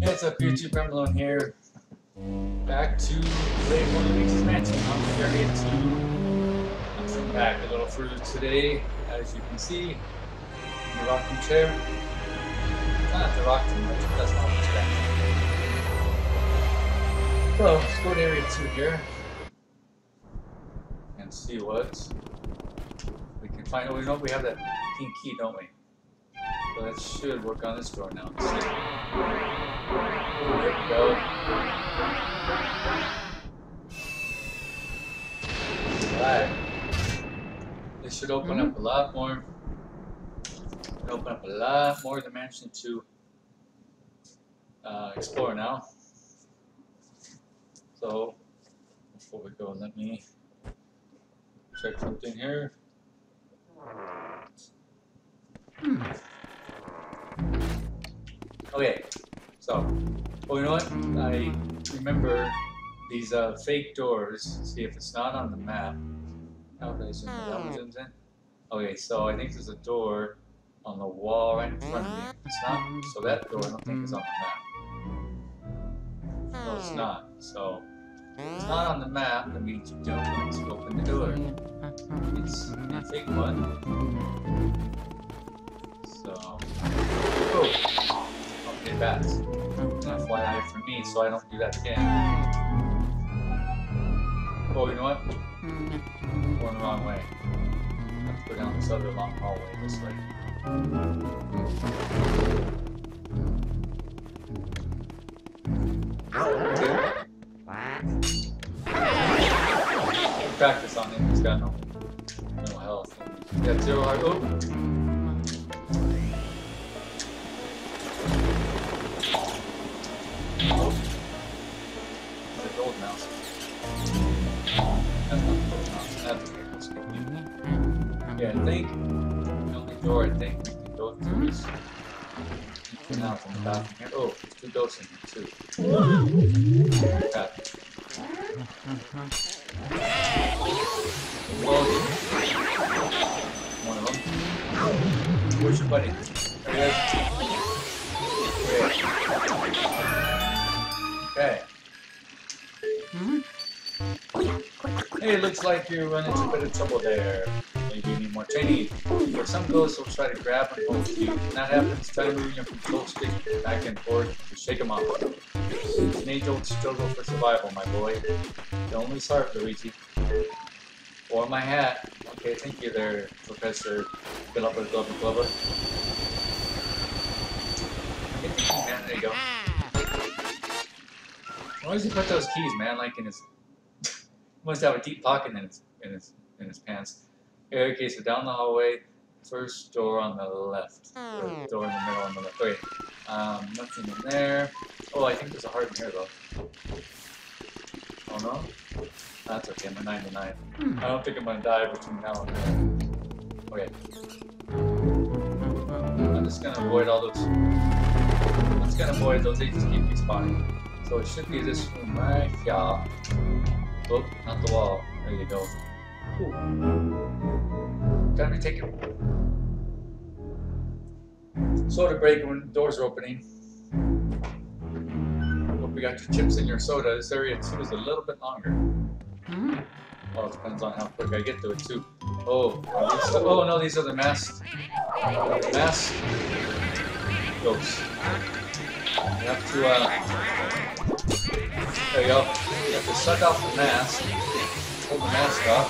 Hey, what's up, YouTube? Premblone here. Back to play one of Luigi's Mansion. I'm very into bouncing back a little further today, as you can see. In the rocking chair. Not at the rocking much, but that's not much back. So, let's go to area 2 here. And see what we can find. Oh, we know we have that pink key, don't we? So that should work on this door now. Let's see. There we go. Alright. This should open up a lot more. It'll open up a lot more of the mansion to explore now. So, before we go, let me check something here. Okay, so, oh, you know what? I remember these fake doors. See if it's not on the map. How did I zoom that one zooms in? Okay, so I think there's a door on the wall right in front of me. It's not. So that door I don't think is on the map. No, it's not. So it's not on the map. That means you don't want to open the door. It's a fake one. So, oh. Bats. FYI for me, so I don't do that again. Oh, you know what? I'm going the wrong way. I have to go down this other long hallway this way. Okay. Practice on him, he's got no health. He's got 0 heart. Oh! Yeah, I think the only door I think we can go through is now from the bathroom here. Oh, there's 2 ghosts in here too. Crap. One of them. Where's your buddy? There he is. Okay. Hey, looks like you run into a bit of trouble there. Maybe you need more training. For some ghosts will try to grab on both of you. When that happens, try moving your control stick back and forth to shake them off. It's an age-old struggle for survival, my boy. Don't only start, Luigi. Or my hat. Okay, thank you there, Professor Glubber Glubber Glubber. Man, there you go. Why does he put those keys, man? Like in his... he must have a deep pocket in his pants. Okay, so down the hallway, first door on the left. Or door in the middle on the left. Wait, nothing in there. Oh, I think there's a heart in here though. Oh no? That's okay, I'm a 99. I don't think I'm gonna die between now and then. Okay. I'm just gonna avoid all those. I'm just gonna avoid those, they just keep me spawning. So it should be this room right here. Oop, not the wall. There you go. Cool. Time to take a soda break when the doors are opening. Hope you got your chips and your soda. This area 2 is a little bit longer. Well, it depends on how quick I get to it too. Oh, oh no, these are the masked ghosts. You have to there you go. You have to suck off the mask. Hold the mask off.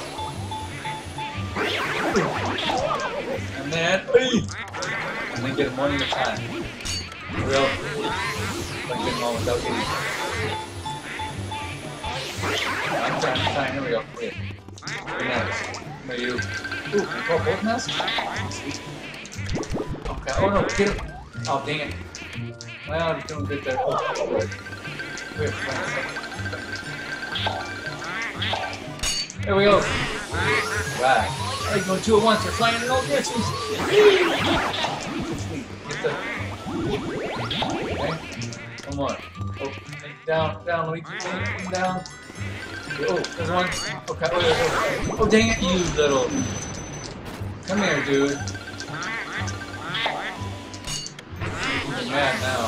And then, and then get them one at a time. Real, like get them all without getting. One time, here we go. Here. Now you. Ooh, you caught both masks? Okay. Oh no, get him. Oh dang it. Well, he's doing good there. Oh, wait. There we go. Right. Alright, going 2 at once, they're flying in all directions! Okay, one more. Oh, down, Luigi, down. Oh, there's one. Okay, oh, dang it, you little. Come here, dude. You're mad now.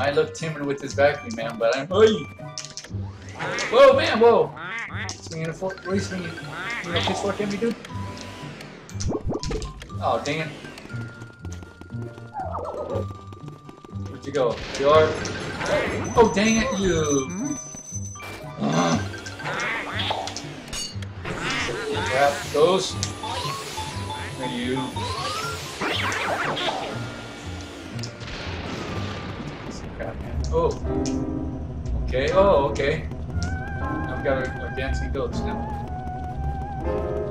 Might look timid with this vacuum, man, but I'm. Oy! Whoa, man, whoa! Swinging a fork. What are you swinging? You know, pitchfork at me, dude? Oh, dang it. Where'd you go? You are. Oh, dang it, you! Grab those. And you. Oh. Okay. Oh, okay. I've got a dancing ghost now.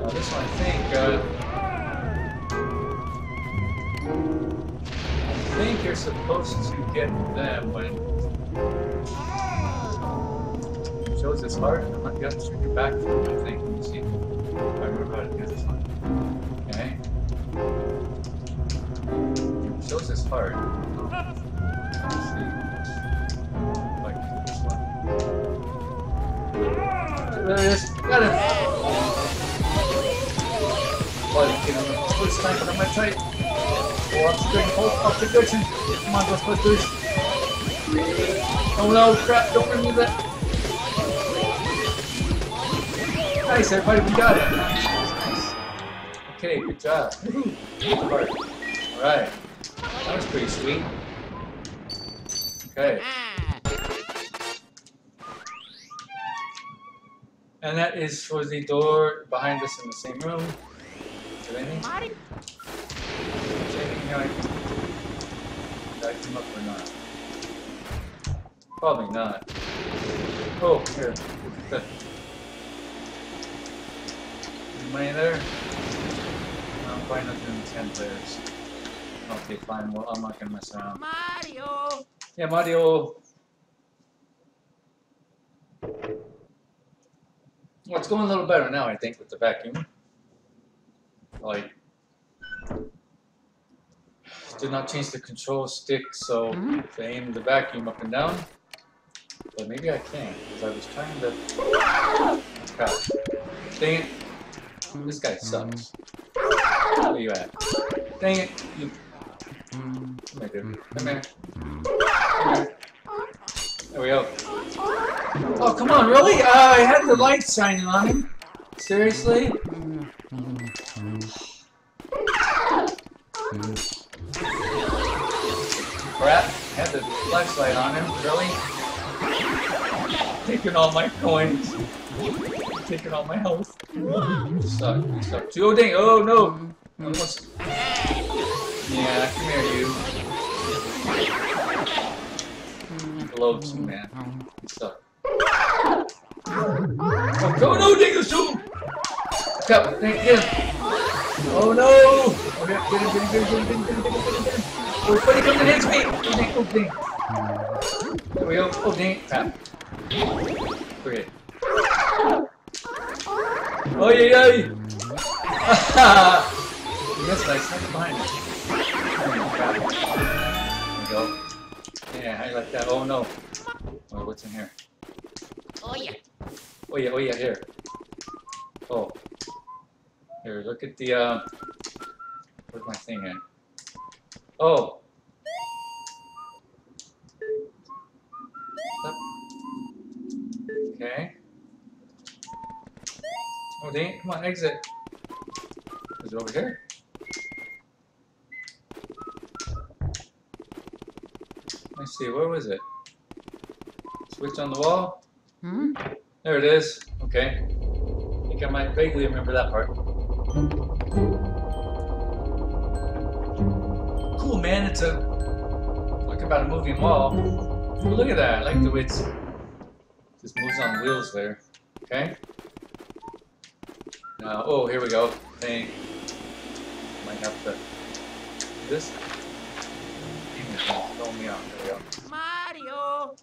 Now this one, I think. I think you're supposed to get that one. Shows this heart. I'm not gonna turn your back from it, I think. You see? I remember how to do this one. Okay. Shows this heart. Got him! Well, you know, first time but I'm gonna try it. Oh, I'm just doing a whole up protection. Come on, let's put this. Oh no, crap, don't remove that. Nice, everybody, we got it. Nice. Okay, good job. Alright. That was pretty sweet. Okay. And that is for the door behind us in the same room. Is there anything? Did I come up or not? Probably not. Oh, here. Look at that. Money there? No, I'm probably not doing 10 players. Okay, fine. Well, I'm not gonna mess around. Mario! Yeah, Mario! Well, it's going a little better now, I think, with the vacuum. Like, did not change the control stick, so to aim the vacuum up and down. But maybe I can, because I was trying to. Crap. Dang it. This guy sucks. Where you at? Dang it. You. Come here, dude. Come here. Come here. There we go. Oh, come on, really? I had the light shining on him. Seriously? Crap, I had the flashlight on him, really? Taking all my coins. Taking all my health. You suck, you suck. Oh, dang, oh no. Almost. Yeah, come here, you. Loves, man. You suck. Oh, go, no, Dingo, shoot him! Get him! Oh no! Oh, yeah, get him. Oh, buddy, come and hit me! Oh, dang. There we go. Oh, dang. Crap. Okay. Oh, yeah. Haha! You missed, I snuck behind him. Oh, there we go. Yeah, I like that. Oh no. Oh, what's in here? Oh yeah, here. Oh. Here, look at the, where's my thing at? Oh! Okay. Oh, dang it. Come on, exit. Is it over here? Let's see, where was it? Switch on the wall? Mm-hmm. There it is. Okay. I think I might vaguely remember that part. Cool, man. It's a... Talk about a moving wall. Ooh, look at that. I like the way it's... Just moves on wheels there. Okay. Now, oh, here we go. Dang. Might have to... This... Throw me out. There we go. Mario!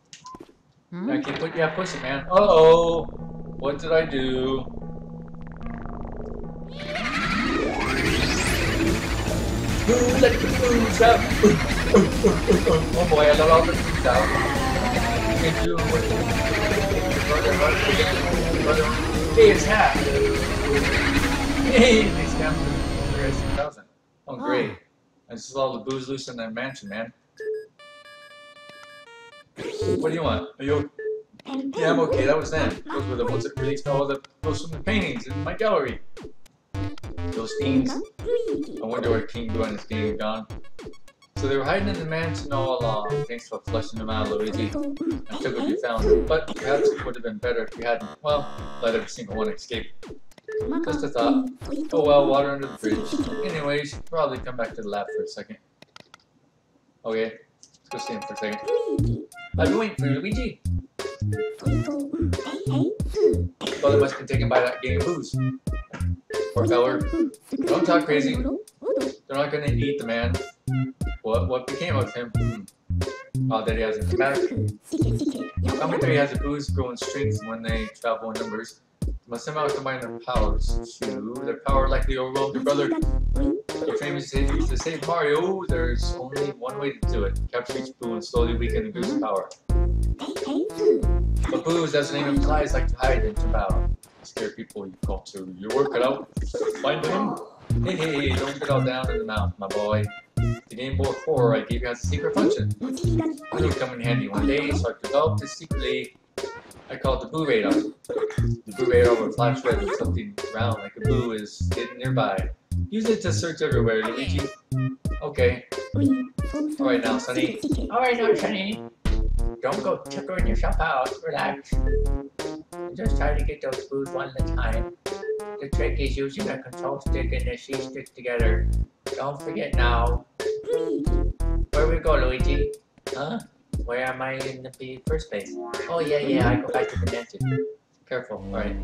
Yeah, push it, man. Uh-oh! What did I do? Ooh, let the moves out! Oh boy, I let all the moves out. Hey, it's half! Hey, it's down to 3,000. Oh, great. This is all the booze loose in that mansion, man. What do you want? Are you? Yeah, I'm okay. That was them. Those were the ones that released all the those from the paintings in my gallery. Those fiends. I wonder what King Boo and his gang have gone. So they were hiding in the mansion all along. Thanks for flushing them out, Luigi. I took what you found, but perhaps it would have been better if you hadn't, well, let every single one escape. Just a thought. Oh well, water under the fridge. Anyway, you should probably come back to the lab for a second. Okay, let's go see him for a second. I've been waiting for Luigi. Well, it must have been taken by that gang of booze. Poor feller. Don't talk crazy. They're not gonna eat the man. What became of him? Oh, that he has a matter. How many has a booze growing strings when they travel in numbers? They must somehow combine their powers. True, their power likely overwhelmed their brother. Their famous saviors to save Mario. There's only one way to do it: capture each Boo and slowly weaken the Boo's power. But Boo's, as the name implies, like to hide and to bow. Scare people, you call to your work it out. Find them. Hey, don't get all down in the mouth, my boy. The Game Boy 4, I gave you guys a secret function. It'll come in handy one day, so I developed it secretly. I call it the Boo Radar. The Boo Radar will flash red when something round like a boo is hidden nearby. Use it to search everywhere, Luigi. Okay. Alright now, Sonny. Alright now, Sonny. Don't go tickling yourself out. Relax. Just try to get those boos one at a time. The trick is using a control stick and the C-stick together. Don't forget now. Where we go, Luigi? Huh? Where am I in the first place? Oh yeah, I go back to the mansion. Careful, alright.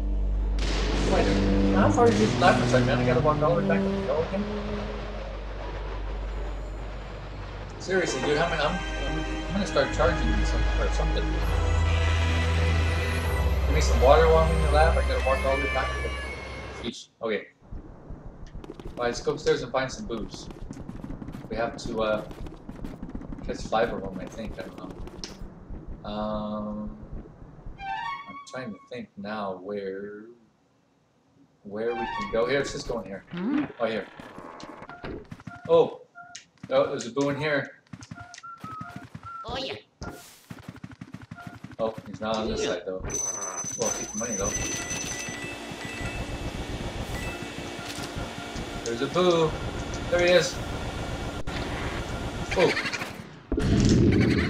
How far did you lap for a second, man? I gotta walk all the way back up the hill again? Seriously, dude, I'm gonna start charging you something. Give me some water while I'm in the lab. I gotta walk all the way back up the hill. Okay. Alright, let's go upstairs and find some booze. We have to catch 5 of them, I think. I don't know. I'm trying to think now where we can go. Here, let's just go in here. Oh, here. Oh, there's a boo in here. Oh, yeah. Oh, he's not on this side, though. Well, keep the money, though. There's a boo. There he is.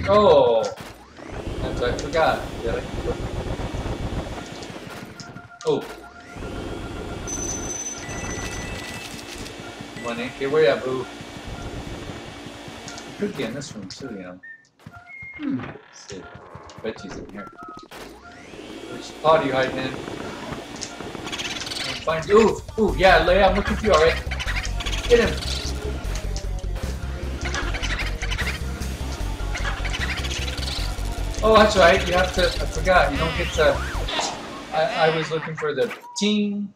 Oh! That's what I forgot. Yeah, oh! Come on, Nick. Get where you at, Boo? Could be in this room too, you know. Let's see. I bet she's in here. Which pod are you hiding in? Find you. Ooh, yeah, Leia, I'm looking for you, alright? Get him! Oh, that's right, you have to, I forgot, you don't get to, I was looking for the ting,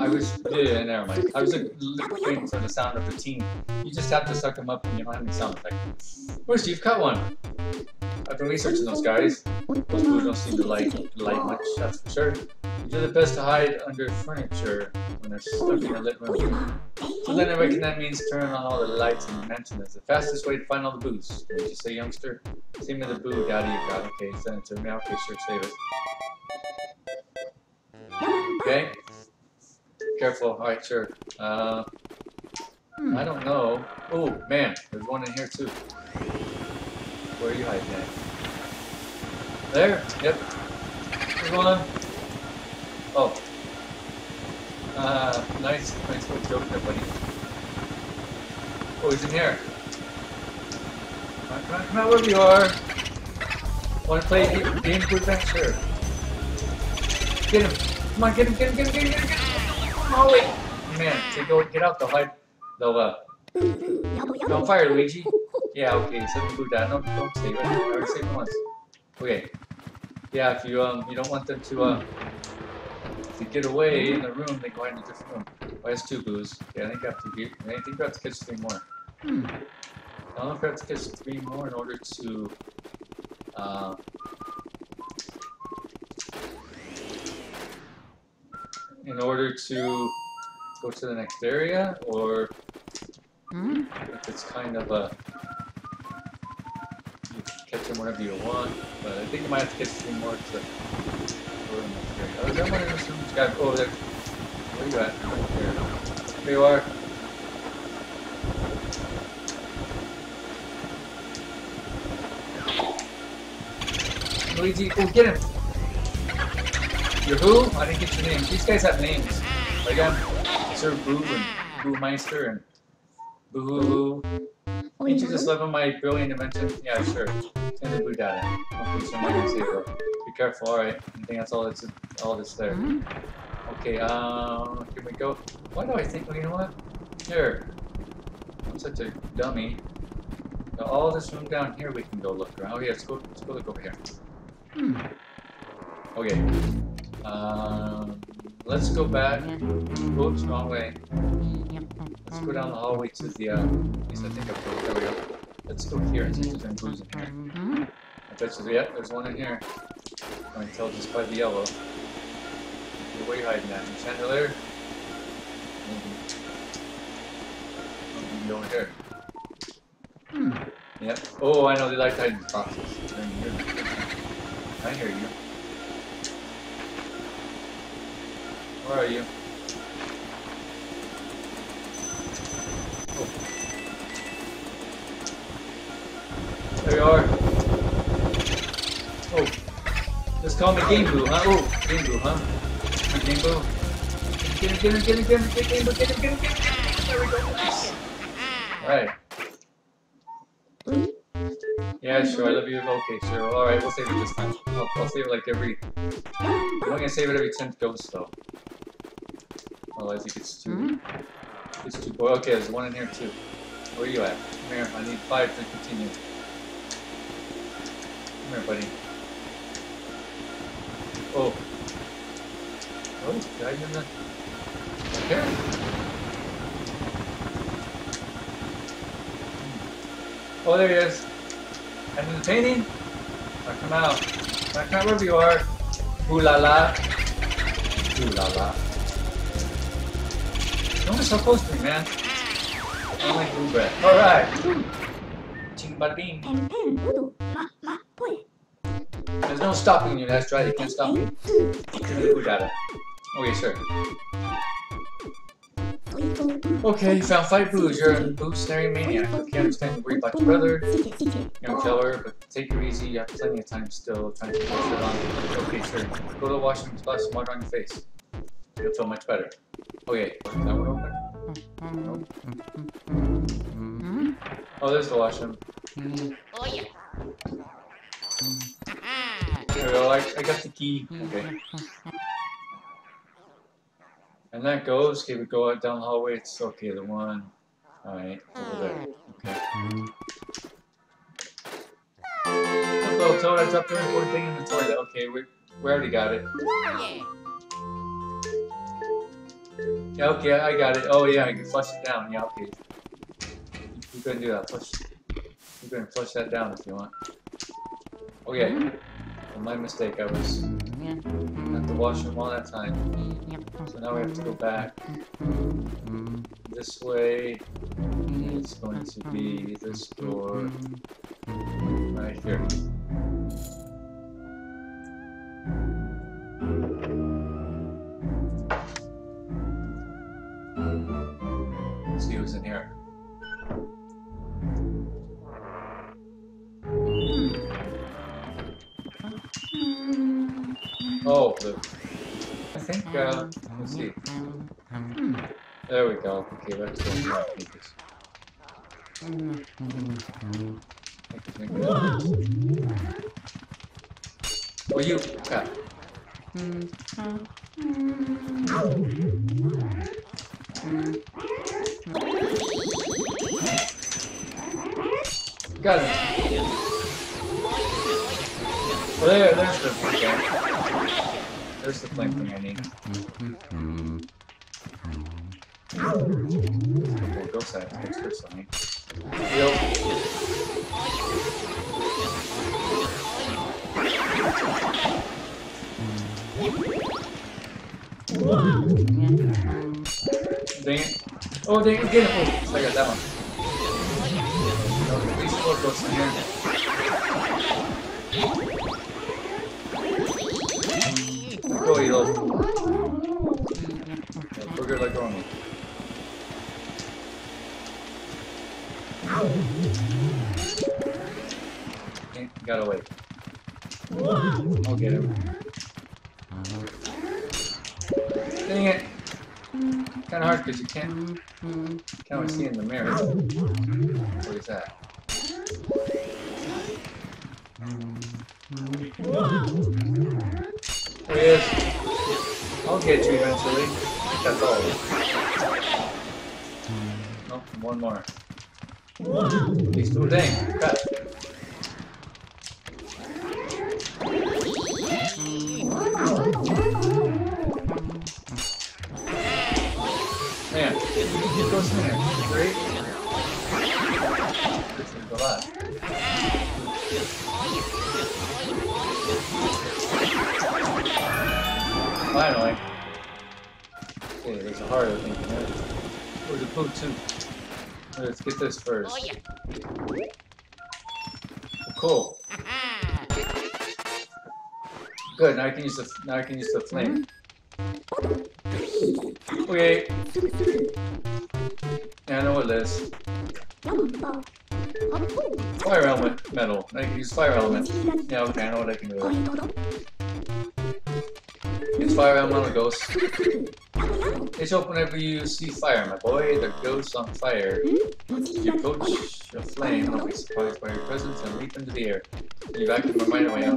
never mind, I was looking for the sound of the ting. You just have to suck them up and you don't have any sound effect. Where's you've cut one? I've been researching those guys. Those people don't seem to like much, that's for sure. You do the best to hide under furniture when they're stuck in a lit room. So then I reckon that means turn on all the lights in the mansion is the fastest way to find all the boos. Did you say, youngster? Save me the boo, daddy, you got it. Okay, send it to me. Okay, sure, save it. Okay. Careful. Alright, sure. I don't know. Oh, man. There's one in here, too. Where are you hiding at? There? Yep. There's one. Oh. Nice little joke there, buddy. Oh, he's in here. Come out wherever you are. Want to play Game Boy Adventure? Get him! Come on, get him! Oh wait, man, they go get out. They'll hide. Don't fire, Luigi. Yeah, okay. Send the down. Don't save it. I already saved it once. Okay. Yeah, if you you don't want them to get away in the room, they go in a different room. Oh, that's 2 boos. Yeah, I think we have to catch 3 more. I don't know if we have to catch 3 more in order to go to the next area, or if it's kind of a You can catch them whenever you want, but I think I might have to catch three more because I don't know. This guy over there. Where you at? There you are. Luigi, oh, get him! You're who? I didn't get your name. These guys have names. Like I'm Sir Boo and Boo Meister and Boo. Didn't you just live in my brilliant invention? Yeah, sure. Send the Boo data. Hopefully somebody can save her. Be careful, alright. I think that's all that's there. Okay, can we go? Why do I think, well, you know what? Here. I'm such a dummy. Now, all this room down here we can go look around. Oh yeah, let's go look over here. Okay. Let's go back. Oops, wrong way. Let's go down the hallway to the, at least I think I've got, there we go. Let's go here and see if there's any booze in here. I bet you, yeah, there's one in here. I can tell just by the yellow. Where are you hiding at? The chandelier? Maybe over here. Yep. Oh, I know, they like to hide in boxes. I hear you. Where are you? Oh. There you are. Oh. Just call me Game Boo, huh? Oh, Game Boo, huh? Game Boo. Get him. There we go. Nice. Alright. Yeah, sure, I love you. Okay, sure. Alright, we'll save it this time. I'll save it like every... I'm gonna save it every 10th ghost, though. Well, I think it's too... It's too... Boy, okay, there's one in here, too. Where are you at? Come here, I need 5 to continue. Come here, buddy. Oh. Oh, did I get that? Here. Oh, there he is. And in the painting, now come out. Now come out wherever you are. Ooh la la. Ooh la la. Don't be so close to me, man. I don't like blue bread. Alright. Ching ba ding. There's no stopping you, that's right. You can't stop me. Okay, sure. Okay, you found 5 blues. You're a bootionary maniac. Okay, I understand you worry about your brother. You know, tell her, but take it easy. You have plenty of time still. Trying to get your shirt on. Okay, sure. Go to the washroom and splash some water on your face. You'll feel much better. Okay, is that one open? Nope. Oh, there's the washroom. Oh, yeah. There we go. I got the key. Okay. And that goes, okay, we go out down the hallway, it's okay, the one, alright, over there, okay. Hello, Toad, I dropped the important thing in the toilet, okay, we already got it. Yeah, okay, I got it, oh yeah, you can flush it down, yeah, okay. You couldn't do that, flush, you couldn't flush that down if you want. Okay, well, my mistake, I was... At the washroom all that time. So now we have to go back. This way. It's going to be this door. Right here. Let's see who's in here. Oh, I think, let's see. There we go. Okay, let's go. Oh, you! Crap. Got him! Well, there's the guy. There's the flame thing I need. We'll go side. There's first on me. Yo. Dang it. Oh, dang it. Get it. Oh, I got that one. First. Oh, yeah. Cool. Good. Now I can use the flame. Okay. Yeah, I know what it is. Fire element metal. I can use fire element. Yeah. Okay. I know what I can do. Use fire element on a ghost. It's open whenever you see fire, my boy. The ghost on fire. You coach your flame, don't be surprised by your presence and leap into the air. You vacuum them right away,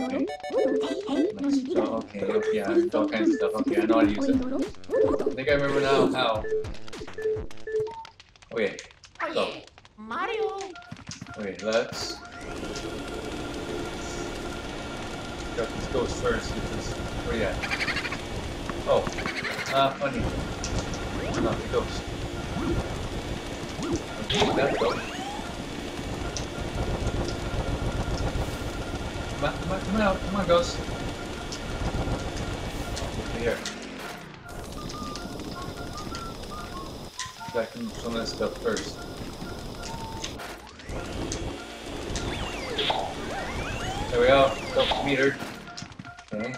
okay. Okay, yeah, all kinds of stuff. Okay, I know how to use it. I think I remember now how. Okay, so. Mario! Okay, let's. Got this ghost first. Where you at? Oh, funny. Not the ghost. Okay, that's ghost. Come on out, come on, ghost. Over here. Back in some of this stuff first. There we go, ghost meter. Okay.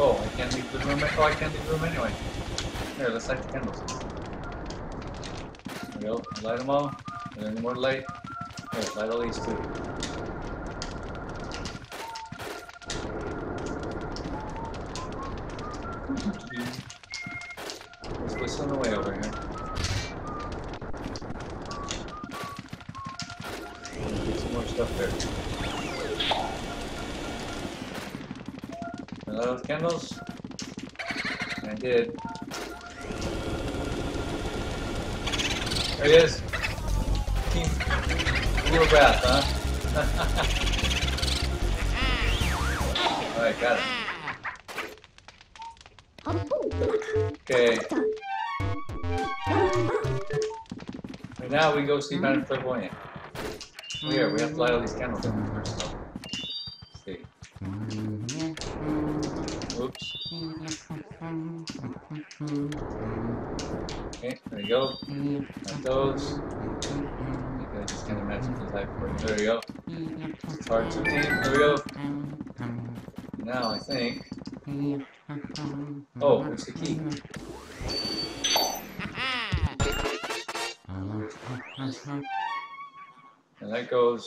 Oh, I can't leave the room anyway. Here, let's light the candles. There we go. Light them all. And then more light. Here, light all these too. Let's listen away over here. Get some more stuff there. Light all the candles. I did. There it is. Team Blue Wrath, huh? Alright, got it. Okay. And now we go see Madame Clairvoyant. Here, we have to light all these candles in first. Okay, there you go. Got those. I just kind of matching the light for you. There you go. It's hard to aim. There we go. Now I think. Oh, there's the key. And that goes.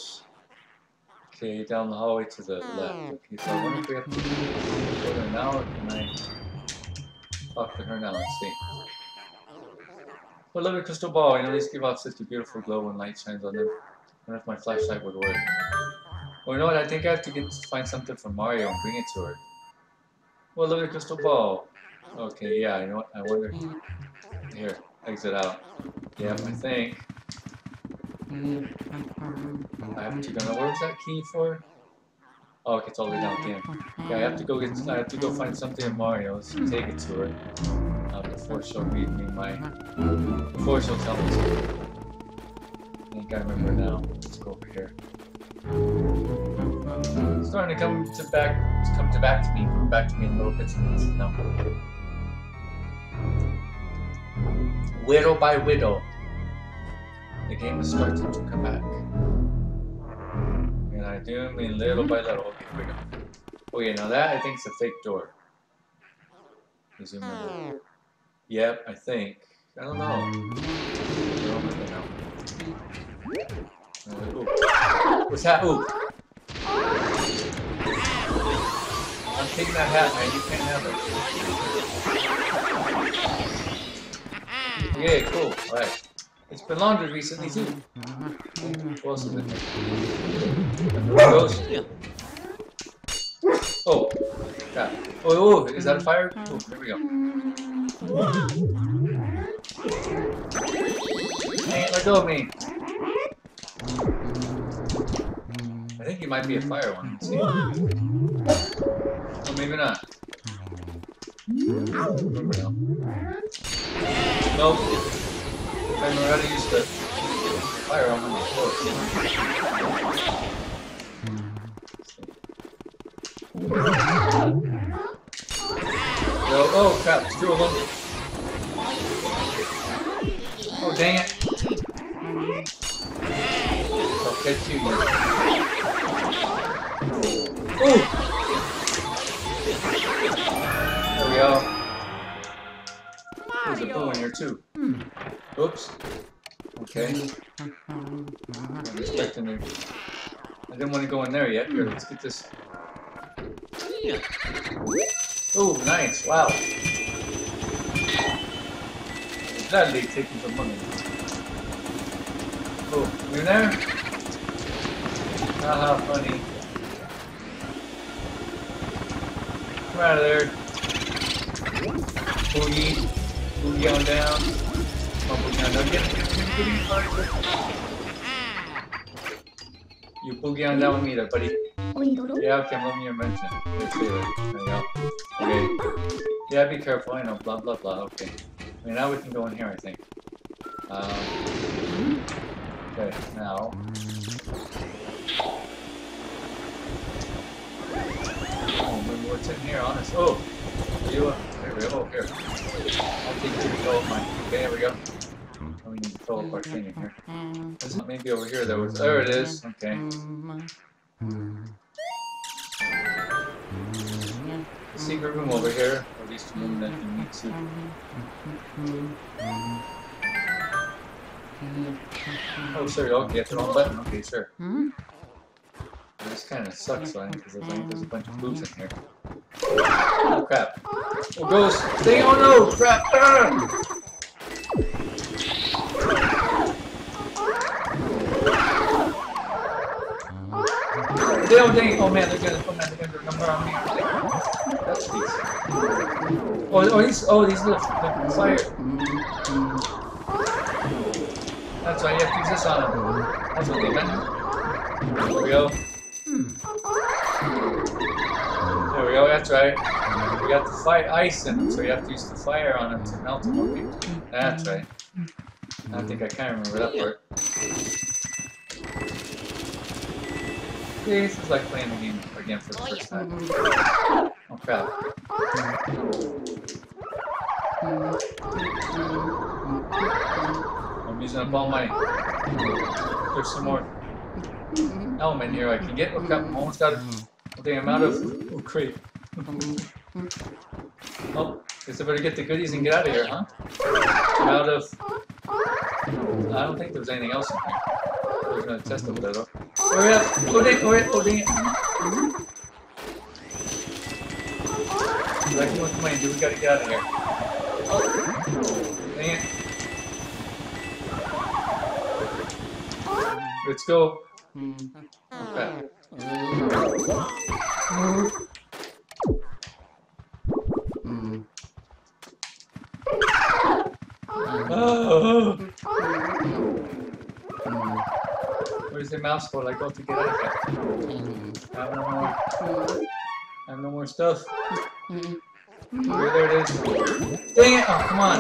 Okay, down the hallway to the left. Okay, so I wonder if we have to go there now or can I talk to her now? Let's see. Well, another crystal ball, you know, these give off such a beautiful glow when light shines on them. I wonder if my flashlight would work. Well, you know what? I think I have to find something for Mario and bring it to her. Well, another crystal ball. Okay, yeah, you know what? I wonder. Here, exit out. Yeah, I think. I have to go. Now, what was that key for? Oh, okay, it's all the way down again. Yeah, I have to go get. I have to go find something at Mario's. Take it to her before she'll read me my. Before she'll tell me something. I think I remember now. Let's go over here. It's starting to come back to me in little bits and pieces now. Whittle by whittle, the game is starting to come back. And I do mean little by little. Okay, here we go. Oh yeah, now that I think is a fake door. Zoom in. Yep, I think. I don't know. What's that? Ooh. I'm taking that hat, man. You can't have it. Yeah, cool. Alright. It's been laundered recently, too. What else is in there? Ghost. Oh. God. Oh, is that a fire? Oh, here we go. Hey, let go of me. I think it might be a fire one. Let's see. Oh, maybe not. Nope. I know how to use the fire on the floor. Oh, crap. It's two of them. Oh, dang it. I'll catch you. Oh! There we go. There's a boo in here too. Oops. Okay. I'm expecting it. I didn't want to go in there yet. Here, let's get this. Oh, nice. Wow. I'm gladly taking the money. Oh, you there? Haha, funny. Come out of there. Boogie. Boogie on down. Oh, boogie on down. You boogie on down with me there, buddy. Yeah, okay, I'm loving your mention. Let's see it. There you go. Okay. Yeah, be careful, I know. Blah, blah, blah. Okay. I mean, now we can go in here, I think. Okay, now. Oh, maybe what's in here, honest. Oh! Here we go, here. I think we can fill mine. Okay, here we go. Oh, we need to fill up our thing in here. Is it maybe over here? There it is. Okay. The secret room over here. Or at least the room that you need to. Oh, sorry, okay, that's the wrong button. Okay, sure. This kind of sucks, right? Because there's a bunch of boobs in here. Oh, crap. Oh, ghost! Stay! Oh, no! Crap! They don't think. Oh, man, they're gonna come out. They're gonna come around me. That's these. Oh, these little fire. That's why you have to use this on him. That's what they meant. There we go. There we go, that's right. We got the fire ice in him, so you have to use the fire on him to melt him. Okay. That's right. I don't think I can remember that part. This is like playing the game again for the first time. Oh crap. I'm using up all my. There's some more element here I can get. Okay, I'm almost out of. Okay, I'm out of. Oh, crap. Oh, guess I better get the goodies and get out of here, huh? I'm out of. I don't think there's anything else in here. I was gonna test it with that. Hurry up! Oh, dang it! Oh, dang it! Like, what can we do? We gotta get out of here. Oh, dang it. Let's go. Okay. Oh. Where's the mouse ball? I got to get out of here. I have no more. I have no more stuff. Oh, there it is. Dang it! Oh, come on.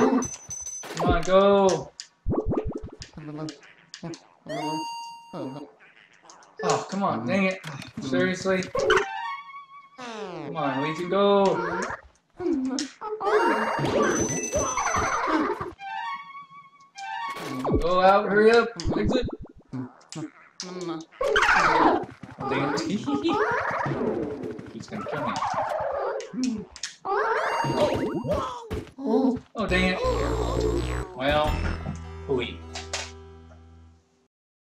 Come on, go. Oh, come on. Dang it. Seriously? Come on, Luigi, go. Go out, hurry up. Exit. Oh, dang it. He's gonna kill me. Oh, dang it.